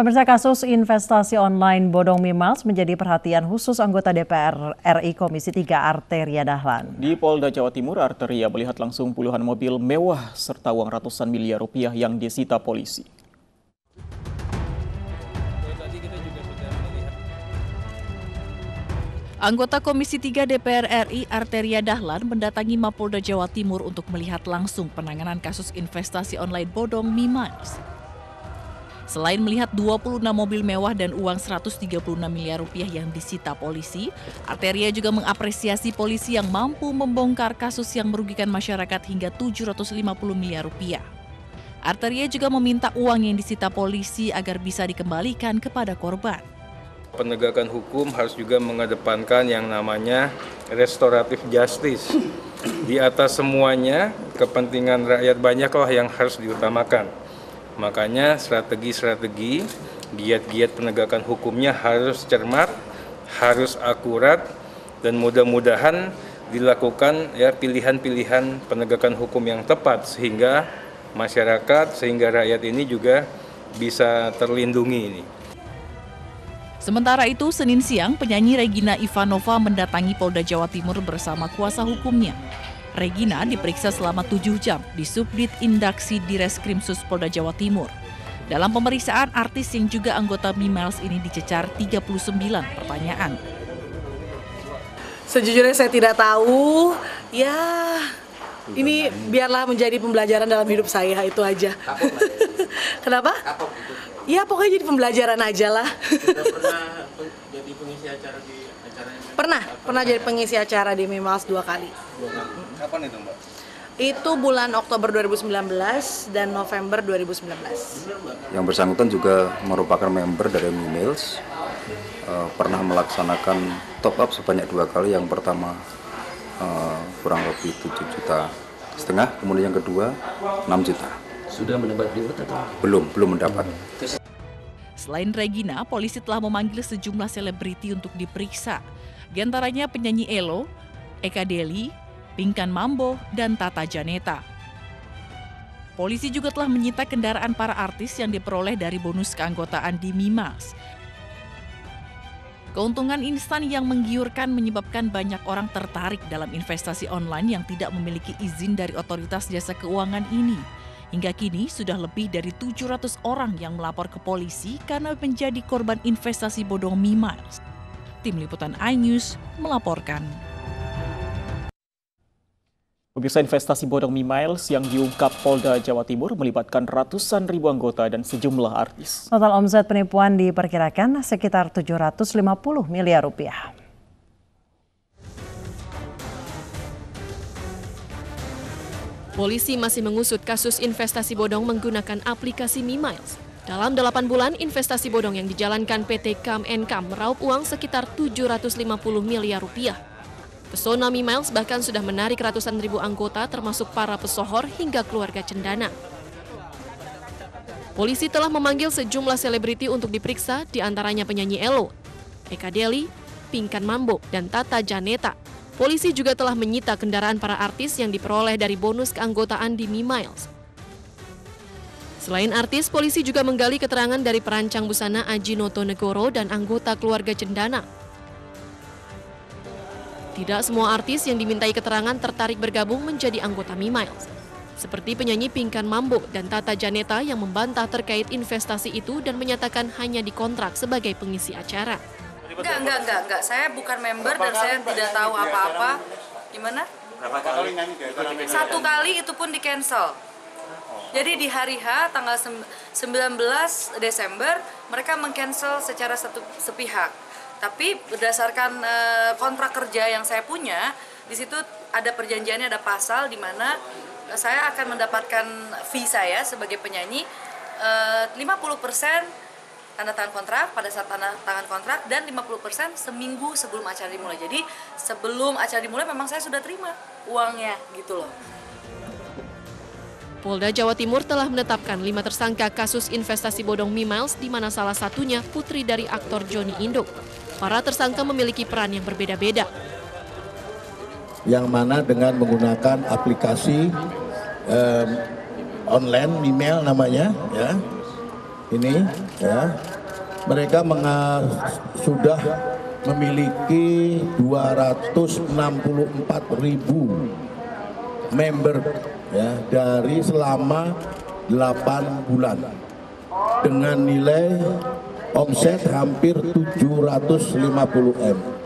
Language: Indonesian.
Pemirsa, kasus investasi online bodong MeMiles menjadi perhatian khusus anggota DPR RI Komisi 3 Arteria Dahlan. Di Polda Jawa Timur, Arteria melihat langsung puluhan mobil mewah serta uang ratusan miliar rupiah yang disita polisi. Anggota Komisi 3 DPR RI Arteria Dahlan mendatangi Mapolda Jawa Timur untuk melihat langsung penanganan kasus investasi online bodong MeMiles. Selain melihat 26 mobil mewah dan uang 136 miliar rupiah yang disita polisi, Arteria juga mengapresiasi polisi yang mampu membongkar kasus yang merugikan masyarakat hingga 750 miliar rupiah. Arteria juga meminta uang yang disita polisi agar bisa dikembalikan kepada korban. Penegakan hukum harus juga mengedepankan yang namanya restoratif justice. Di atas semuanya, kepentingan rakyat banyaklah yang harus diutamakan. Makanya strategi-strategi, giat-giat penegakan hukumnya harus cermat, harus akurat, dan mudah-mudahan dilakukan ya pilihan-pilihan penegakan hukum yang tepat sehingga masyarakat, sehingga rakyat ini juga bisa terlindungi ini. Sementara itu, Senin siang penyanyi Regina Ivanova mendatangi Polda Jawa Timur bersama kuasa hukumnya. Regina diperiksa selama 7 jam di Subdit Indaksi Direskrim Polda Jawa Timur. Dalam pemeriksaan, artis yang juga anggota MeMiles ini dicecar 39 pertanyaan. Sejujurnya saya tidak tahu, ya ini biarlah menjadi pembelajaran dalam hidup saya, itu aja. Kenapa? Ya pokoknya jadi pembelajaran aja lah. Pernah jadi pengisi acara di acaranya? Pernah jadi pengisi acara di MeMiles 2 kali. Kapan itu, Mbak? Itu bulan Oktober 2019 dan November 2019. Yang bersangkutan juga merupakan member dari MeMiles. Pernah melaksanakan top up sebanyak 2 kali. Yang pertama kurang lebih 7,5 juta. Kemudian yang kedua 6 juta. Sudah mendapat reward atau? Belum mendapat. Selain Regina, polisi telah memanggil sejumlah selebriti untuk diperiksa. Di antaranya penyanyi Elo, Eka Deli, Pinkan Mambo, dan Tata Janeta. Polisi juga telah menyita kendaraan para artis yang diperoleh dari bonus keanggotaan di MeMiles. Keuntungan instan yang menggiurkan menyebabkan banyak orang tertarik dalam investasi online yang tidak memiliki izin dari otoritas jasa keuangan ini. Hingga kini sudah lebih dari 700 orang yang melapor ke polisi karena menjadi korban investasi bodong MeMiles. Tim Liputan iNews melaporkan. Pemirsa, investasi bodong MeMiles yang diungkap Polda Jawa Timur melibatkan ratusan ribu anggota dan sejumlah artis. Total omset penipuan diperkirakan sekitar 750 miliar rupiah. Polisi masih mengusut kasus investasi bodong menggunakan aplikasi MeMiles. Dalam 8 bulan, investasi bodong yang dijalankan PT Kam & Kam meraup uang sekitar 750 miliar rupiah. Pesona MeMiles bahkan sudah menarik ratusan ribu anggota termasuk para pesohor hingga keluarga cendana. Polisi telah memanggil sejumlah selebriti untuk diperiksa, diantaranya penyanyi Elo, Eka Deli, Pinkan Mambo, dan Tata Janeta. Polisi juga telah menyita kendaraan para artis yang diperoleh dari bonus keanggotaan di MeMiles. Selain artis, polisi juga menggali keterangan dari perancang busana Aji Noto Negoro dan anggota keluarga cendana. Tidak semua artis yang dimintai keterangan tertarik bergabung menjadi anggota MeMiles. Seperti penyanyi Pinkan Mambo dan Tata Janeta yang membantah terkait investasi itu dan menyatakan hanya dikontrak sebagai pengisi acara. Enggak. Saya bukan member dan saya tidak tahu apa-apa. Gimana? Satu kali itu pun di-cancel. Jadi di hari H, tanggal 19 Desember, mereka meng-cancel secara sepihak. Tapi berdasarkan kontrak kerja yang saya punya, di situ ada perjanjiannya, ada pasal di mana saya akan mendapatkan fee saya sebagai penyanyi 50% tanda tangan kontrak pada saat tanda tangan kontrak dan 50% seminggu sebelum acara dimulai. Jadi sebelum acara dimulai memang saya sudah terima uangnya gitu loh. Polda Jawa Timur telah menetapkan 5 tersangka kasus investasi bodong MeMiles di mana salah satunya putri dari aktor Johnny Indo. Para tersangka memiliki peran yang berbeda-beda. Yang mana dengan menggunakan aplikasi online MeMiles namanya ya. Ini ya, mereka sudah memiliki 264.000 member ya, dari selama 8 bulan dengan nilai omset hampir 750 M.